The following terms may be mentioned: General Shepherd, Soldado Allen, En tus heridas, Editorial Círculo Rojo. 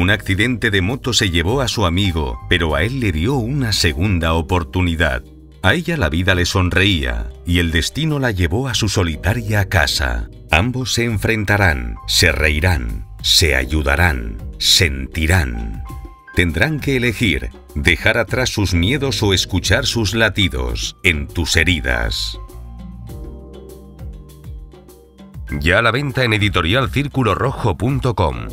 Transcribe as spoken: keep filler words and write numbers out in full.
Un accidente de moto se llevó a su amigo, pero a él le dio una segunda oportunidad. A ella la vida le sonreía y el destino la llevó a su solitaria casa. Ambos se enfrentarán, se reirán, se ayudarán, sentirán. Tendrán que elegir, dejar atrás sus miedos o escuchar sus latidos en tus heridas. Ya a la venta en editorial círculo rojo punto com.